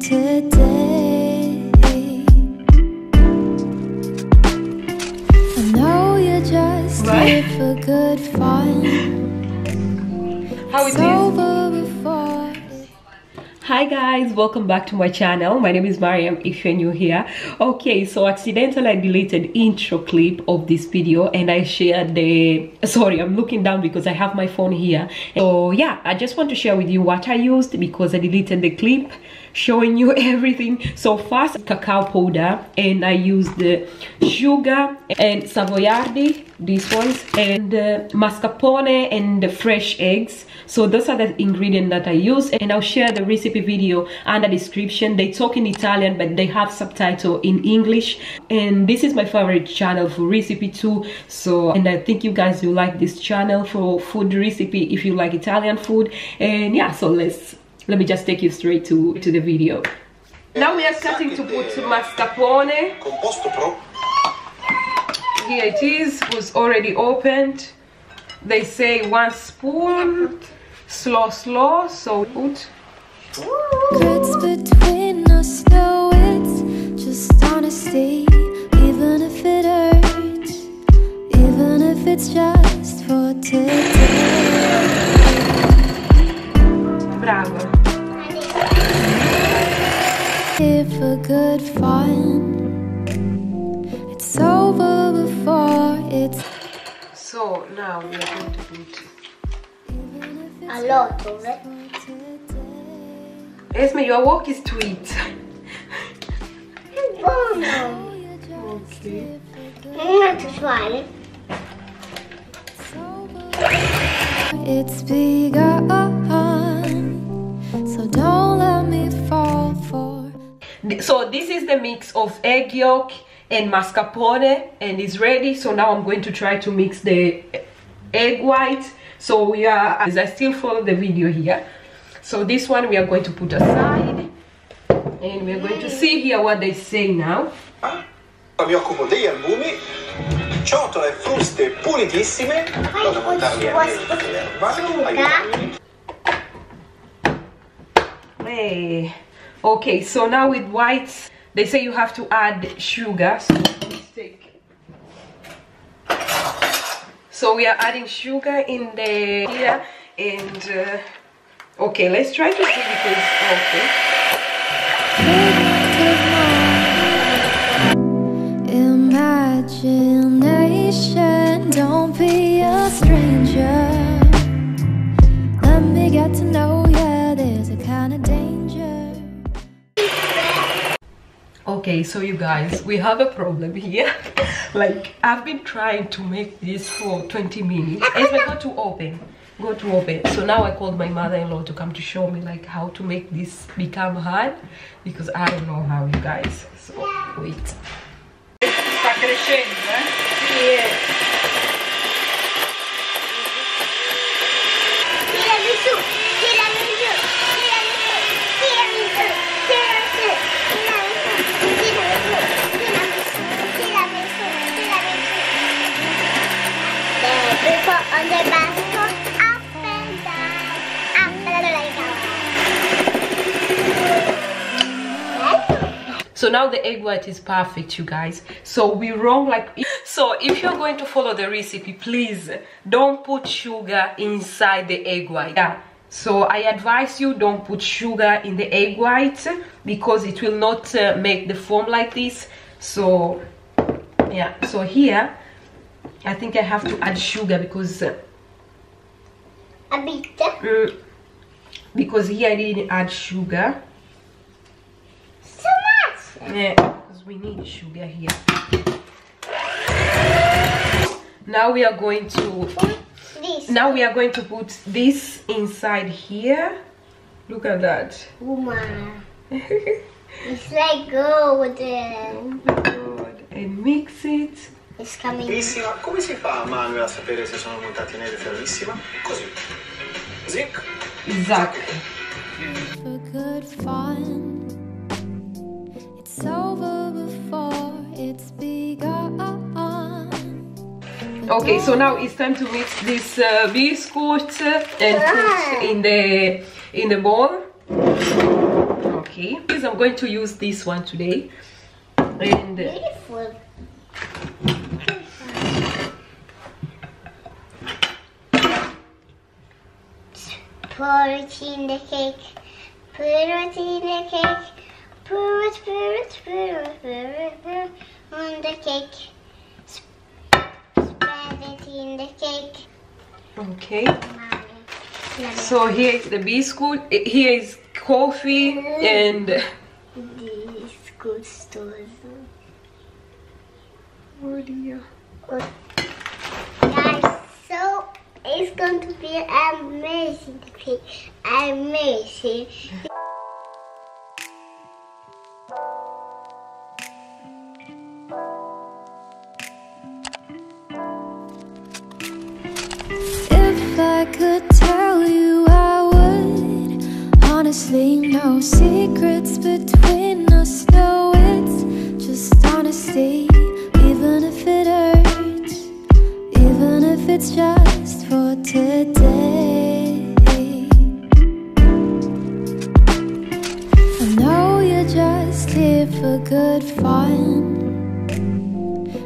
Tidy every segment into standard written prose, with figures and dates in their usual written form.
today. I know you're just here for good fun. How is it? Hi guys, welcome back to my channel. My name is Mariam if you're new here. Okay, so accidentally I deleted intro clip of this video and I shared the... Sorry, I'm looking down because I have my phone here. So yeah, I just want to share with you what I used because I deleted the clip showing you everything. So first, cacao powder, and I used the sugar and savoiardi, these ones, and mascarpone and the fresh eggs. So those are the ingredients that I use, and I'll share the recipe video under description. They talk in Italian but they have subtitle in English, and this is my favorite channel for recipe too. So, and I think you guys will like this channel for food recipe if you like Italian food. And yeah, so let me just take you straight to the video. Now we are starting to put mascarpone. Here it is, was already opened. They say 1 spoon, slow, so put. It's between us, no, it's just honesty, even if it hurts, even if it's just for today. Bravo. Here for good fun. It's over before it's. So now we are going to put a lot of it. Esme, your work is to eat. Okay. I'm going to try it. It's bigger, so don't let me fall for. So this is the mix of egg yolk and mascarpone, and it's ready. So now I'm going to try to mix the egg whites. So we are, as I still follow the video here. So this one we are going to put aside, and we are going to see here what they say now. Mi accomodi degli albumi, ciotole fruste pulitissime. Hey. Okay, so now with whites, they say you have to add sugar. So we are adding sugar in the here, and okay, let's try to do because okay. Imagination, don't be a stranger. Let me get to know you. There's a kind of danger. Okay, so you guys, we have a problem here. Like, I've been trying to make this for 20 minutes. It's like got to open. So now I called my mother-in-law to come to show me like how to make this become hard, because I don't know how, you guys. So wait. Está crescendo, eh? Yeah. Tiramisu. On the basketball, up and down, up and down. So now the egg white is perfect, you guys. So we wrong like. So if you're going to follow the recipe, please don't put sugar inside the egg white. Yeah. So I advise you don't put sugar in the egg white because it will not make the foam like this. So yeah. So here. I think I have to add sugar because here I didn't add sugar. So much. Yeah, because we need sugar here. Now we are going to put this inside here. Look at that. Uma. It's like gold. Good. And mix it. Bellissima, come si fa Manuel a sapere se sono montati neri ferrissima? Così. Zic. Zac. For good fun. It's over before it's begun. Okay, so now it's time to mix this biscuit and put in the bowl. Okay. cheese. I'm going to use this one today. And beautiful. Pour it in the cake. Put it in the cake. Pour it on the cake. Spread it in the cake. Okay. So here is the biscuit. Here is coffee and biscuit stores. Oh dear. Guys, so it's going to be amazing cake. Amazing. If I could tell you I would. Honestly, no secrets between us. No, it's just honesty. Even if it hurts, even if it's just for today. I know you're just here for good fun.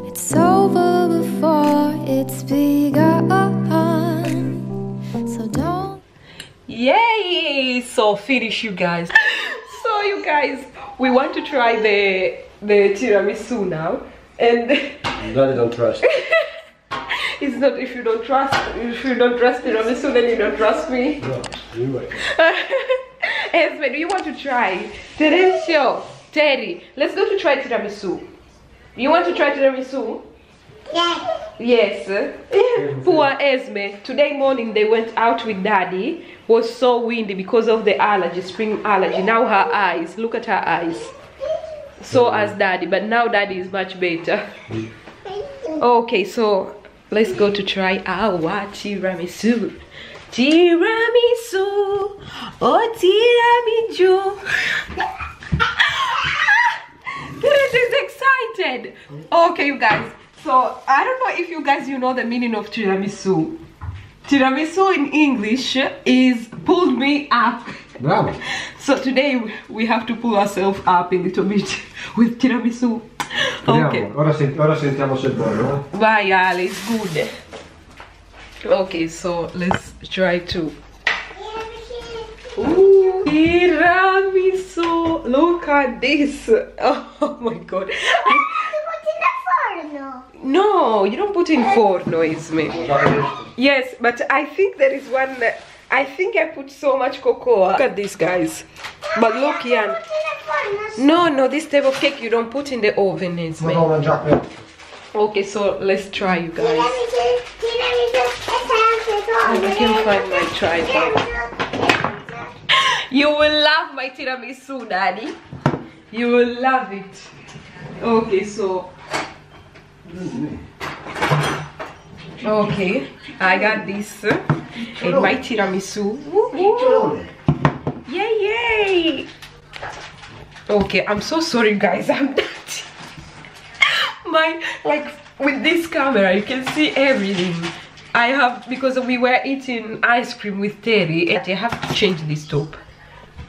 It's over before it's begun. So don't. Yay! So finish, you guys. So you guys, we want to try the tiramisu now. And no, you don't trust. It's not if you don't trust tiramisu, then you don't trust me. No, you wait. Esme, do you want to try? Terencio, Terry, let's go to try tiramisu. You want to try tiramisu? Yes. Yes. Poor Esme. Today morning they went out with Daddy. It was so windy because of the allergy, spring allergy. Now her eyes. Look at her eyes. So as Daddy, but now Daddy is much better. Okay, so let's go to try our tiramisu. Tiramisu, oh tiramisu. This is excited. Okay, you guys. So I don't know if you guys know the meaning of tiramisu. Tiramisu in English is pulled me up. Bravo. So today we have to pull ourselves up a little bit with tiramisu. Okay. Ora sentiamo se è buono. Vai Ale, it's good. Okay, so let's try to. Ooh, tiramisu. Look at this. Oh my god. No, you don't put in forno, Esme. Yes, but I think there is one. I think I put so much cocoa. Look at this, guys. But look, Ian. No, this type of cake you don't put in the oven, Esme. Okay, so let's try, you guys. I can't find my tripod. You will love my tiramisu, Daddy. You will love it. Okay, so. Okay, I got this in my tiramisu. Woo-hoo. Yay! Okay, I'm so sorry, guys. I'm dirty. With this camera, you can see everything. Because we were eating ice cream with Terry, and I have to change this top.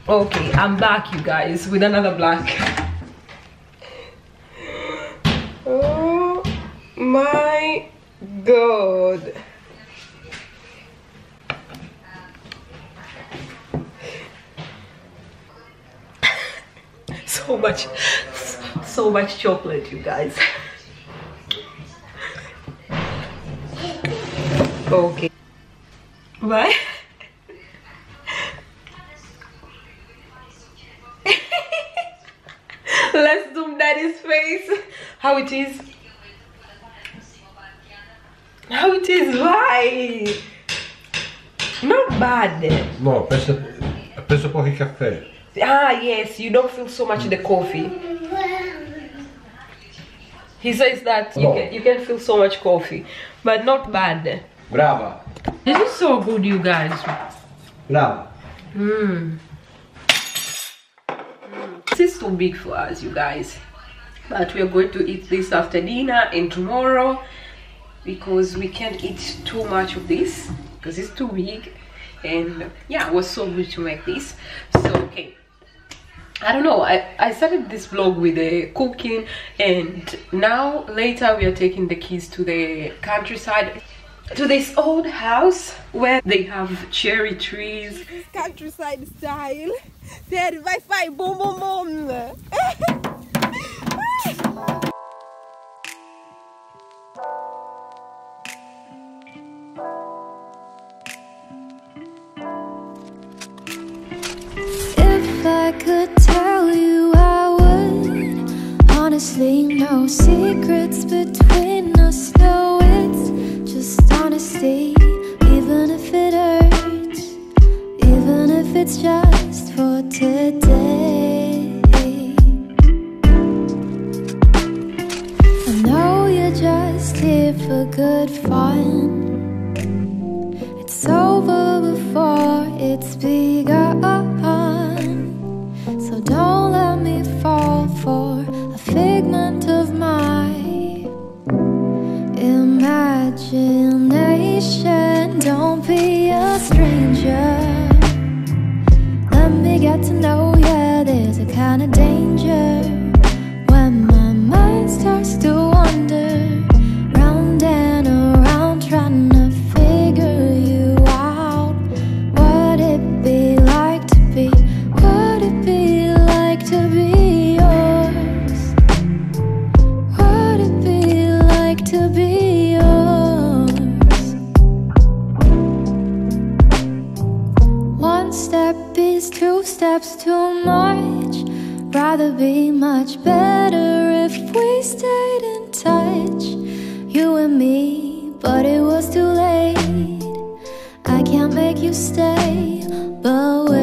Okay, I'm back, you guys, with another black. My god. So much chocolate, you guys. Okay. What? Let's zoom Daddy's face. How it is? How it is? Why? Not bad. No, penso pochi caffè. Ah, yes, you don't feel so much the coffee. He says that you can feel so much coffee, but not bad. Brava. This is so good, you guys. Brava. This is too big for us, you guys. But we are going to eat this after dinner and tomorrow. Because we can't eat too much of this because it's too big, and yeah, it was so good to make this. So okay, I don't know, I started this vlog with the cooking, and now later we are taking the kids to the countryside, to this old house where they have cherry trees. This countryside style. Said Wi-Fi, boom boom boom. I could tell you I would. Honestly, no secrets between us. No, it's just honesty. Even if it hurts, even if it's just for today. I know you're just here for good fun. It's over before it's begun. So don't let me fall for a figment of my imagination. Don't be a stranger. Let me get to know you. Yeah, there's a kind of danger when my mind starts to wander round and around, trying to figure you out. What'd it be like to be? What'd it be? To be yours, what'd it be like to be yours? One step is two steps too much. Rather be much better if we stayed in touch, you and me, but it was too late. I can't make you stay, but wait.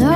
No.